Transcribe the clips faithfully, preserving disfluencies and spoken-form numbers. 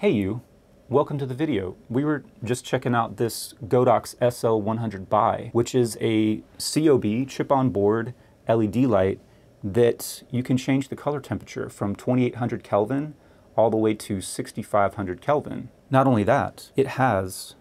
Hey you, welcome to the video. We were just checking out this Godox S L one hundred B I, which is a C O B, chip-on-board L E D light that you can change the color temperature from twenty-eight hundred Kelvin all the way to sixty-five hundred Kelvin. Not only that, it has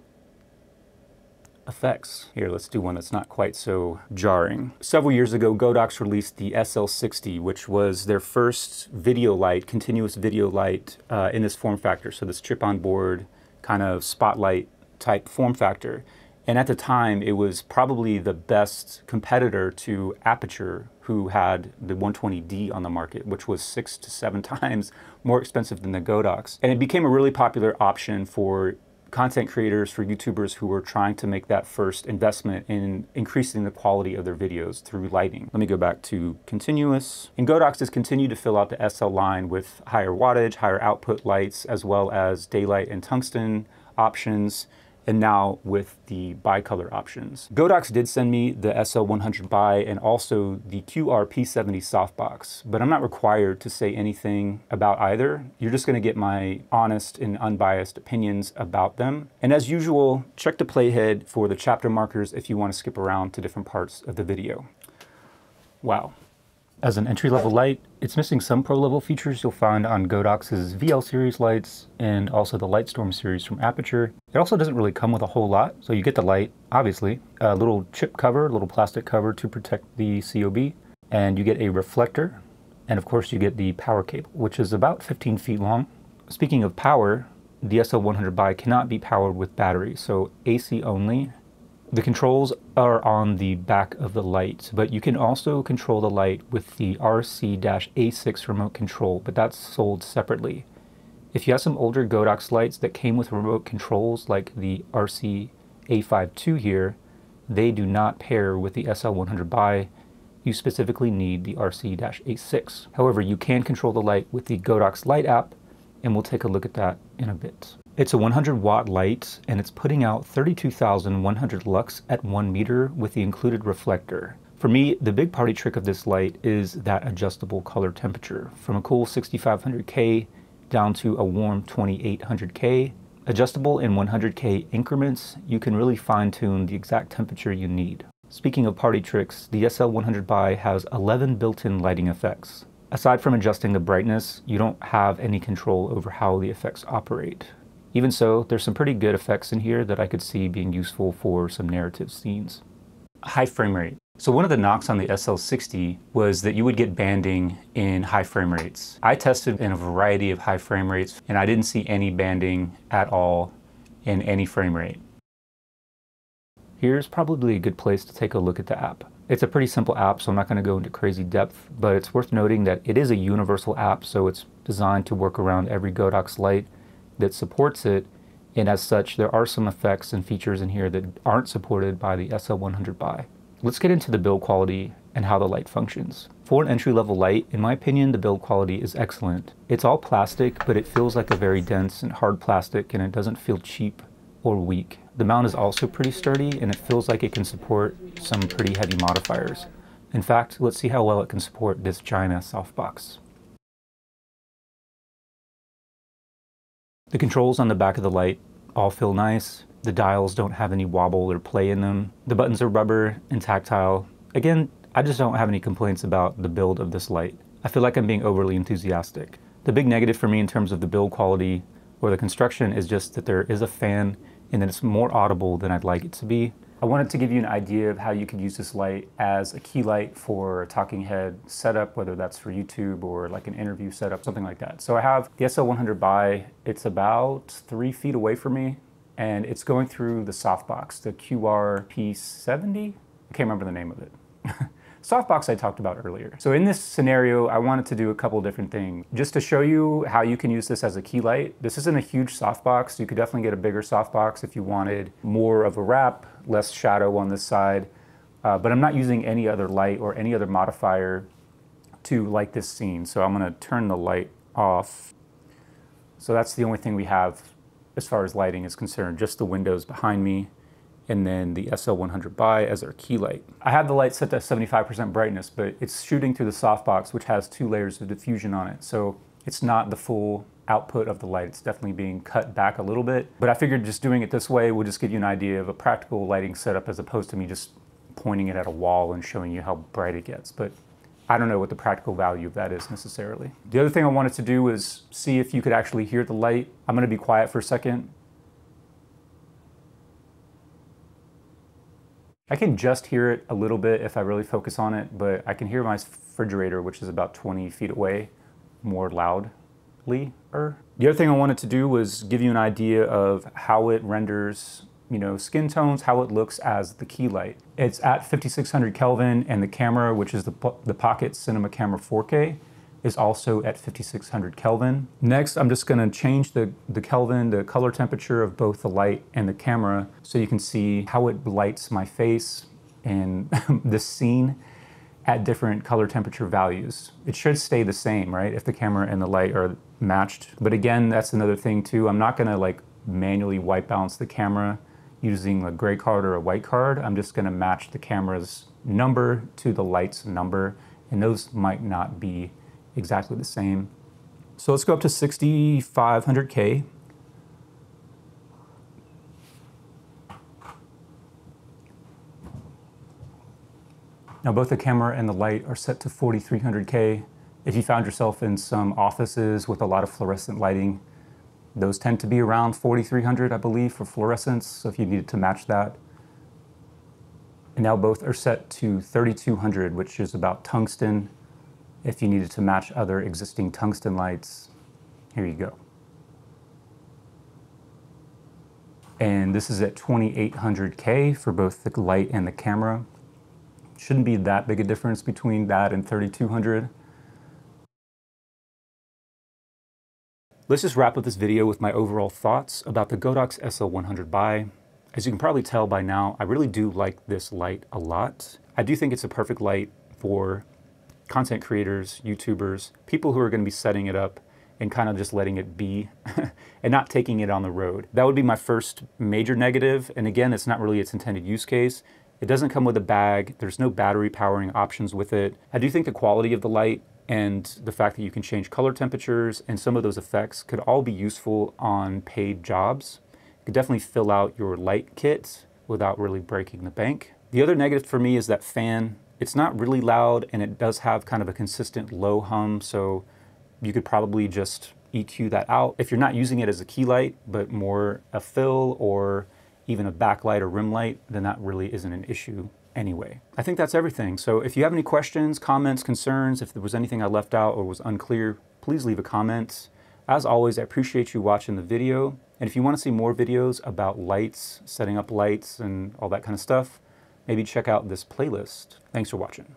effects. Here, let's do one that's not quite so jarring. Several years ago, Godox released the S L sixty, which was their first video light, continuous video light uh, in this form factor. So this chip-on-board kind of spotlight type form factor. And at the time, it was probably the best competitor to Aputure, who had the one twenty D on the market, which was six to seven times more expensive than the Godox. And it became a really popular option for content creators, for YouTubers who were trying to make that first investment in increasing the quality of their videos through lighting. Let me go back to continuous. And Godox has continued to fill out the S L line with higher wattage, higher output lights, as well as daylight and tungsten options, and now with the bi-color options. Godox did send me the S L one hundred B I and also the Q R P seventy softbox, but I'm not required to say anything about either. You're just gonna get my honest and unbiased opinions about them. And as usual, check the playhead for the chapter markers if you wanna skip around to different parts of the video. Wow. As an entry-level light, it's missing some pro-level features you'll find on Godox's V L series lights and also the Lightstorm series from Aputure. It also doesn't really come with a whole lot. So you get the light, obviously, a little chip cover, a little plastic cover to protect the C O B, and you get a reflector, and of course you get the power cable, which is about fifteen feet long. Speaking of power, the S L one hundred B I cannot be powered with battery, so A C only. The controls are on the back of the light, but you can also control the light with the R C A six remote control, but that's sold separately. If you have some older Godox lights that came with remote controls, like the R C A fifty-two here, they do not pair with the S L one hundred B I. You specifically need the R C A six. However, you can control the light with the Godox Light app, and we'll take a look at that in a bit. It's a one hundred watt light, and it's putting out thirty-two thousand one hundred lux at one meter with the included reflector. For me, the big party trick of this light is that adjustable color temperature, from a cool sixty-five hundred K down to a warm twenty-eight hundred K. Adjustable in one hundred K increments, you can really fine-tune the exact temperature you need. Speaking of party tricks, the S L one hundred B I has eleven built-in lighting effects. Aside from adjusting the brightness, you don't have any control over how the effects operate. Even so, there's some pretty good effects in here that I could see being useful for some narrative scenes. High frame rate. So one of the knocks on the S L sixty was that you would get banding in high frame rates. I tested in a variety of high frame rates, and I didn't see any banding at all in any frame rate. Here's probably a good place to take a look at the app. It's a pretty simple app, so I'm not going to go into crazy depth, but it's worth noting that it is a universal app, so it's designed to work around every Godox light that supports it, and as such there are some effects and features in here that aren't supported by the S L one hundred B I. Let's get into the build quality and how the light functions. For an entry-level light, in my opinion, the build quality is excellent. It's all plastic, but it feels like a very dense and hard plastic, and it doesn't feel cheap or weak. The mount is also pretty sturdy, and it feels like it can support some pretty heavy modifiers. In fact, let's see how well it can support this giant-ass softbox. The controls on the back of the light all feel nice. The dials don't have any wobble or play in them. The buttons are rubber and tactile. Again, I just don't have any complaints about the build of this light. I feel like I'm being overly enthusiastic. The big negative for me in terms of the build quality or the construction is just that there is a fan and that it's more audible than I'd like it to be. I wanted to give you an idea of how you could use this light as a key light for a talking head setup, whether that's for YouTube or like an interview setup, something like that. So I have the S L one hundred B I. It's about three feet away from me, and it's going through the softbox, the Q R P seventy. I can't remember the name of it. Softbox I talked about earlier. So in this scenario, I wanted to do a couple different things. Just to show you how you can use this as a key light. This isn't a huge softbox. You could definitely get a bigger softbox if you wanted more of a wrap, less shadow on this side. Uh, but I'm not using any other light or any other modifier to light this scene. So I'm gonna turn the light off. So that's the only thing we have as far as lighting is concerned, just the windows behind me, and then the S L one hundred B I as our key light. I have the light set to seventy-five percent brightness, but it's shooting through the softbox, which has two layers of diffusion on it. So it's not the full output of the light. It's definitely being cut back a little bit, but I figured just doing it this way will just give you an idea of a practical lighting setup as opposed to me just pointing it at a wall and showing you how bright it gets. But I don't know what the practical value of that is necessarily. The other thing I wanted to do was see if you could actually hear the light. I'm gonna be quiet for a second. I can just hear it a little bit if I really focus on it, but I can hear my refrigerator, which is about twenty feet away, more loudly. The other thing I wanted to do was give you an idea of how it renders, you know, skin tones, how it looks as the key light. It's at fifty-six hundred Kelvin, and the camera, which is the, the Pocket Cinema Camera four K, is also at fifty-six hundred Kelvin. Next, I'm just gonna change the, the Kelvin, the color temperature of both the light and the camera, so you can see how it lights my face and this scene at different color temperature values. It should stay the same, right? If the camera and the light are matched. But again, that's another thing too. I'm not gonna like manually white balance the camera using a gray card or a white card. I'm just gonna match the camera's number to the light's number, and those might not be exactly the same. So let's go up to sixty-five hundred K. Now both the camera and the light are set to forty-three hundred K. If you found yourself in some offices with a lot of fluorescent lighting, those tend to be around forty-three hundred, I believe, for fluorescence, so if you needed to match that. And now both are set to thirty-two hundred, which is about tungsten. If you needed to match other existing tungsten lights, here you go. And this is at twenty-eight hundred K for both the light and the camera. Shouldn't be that big a difference between that and thirty-two hundred. Let's just wrap up this video with my overall thoughts about the Godox S L one hundred Bi. As you can probably tell by now, I really do like this light a lot. I do think it's a perfect light for content creators, YouTubers, people who are going to be setting it up and kind of just letting it be and not taking it on the road. That would be my first major negative. And again, it's not really its intended use case. It doesn't come with a bag. There's no battery powering options with it. I do think the quality of the light and the fact that you can change color temperatures and some of those effects could all be useful on paid jobs. You could definitely fill out your light kit without really breaking the bank. The other negative for me is that fan. It's not really loud, and it does have kind of a consistent low hum, so you could probably just E Q that out. If you're not using it as a key light, but more a fill or even a backlight or rim light, then that really isn't an issue anyway. I think that's everything. So if you have any questions, comments, concerns, if there was anything I left out or was unclear, please leave a comment. As always, I appreciate you watching the video. And if you want to see more videos about lights, setting up lights and all that kind of stuff, maybe check out this playlist. Thanks for watching.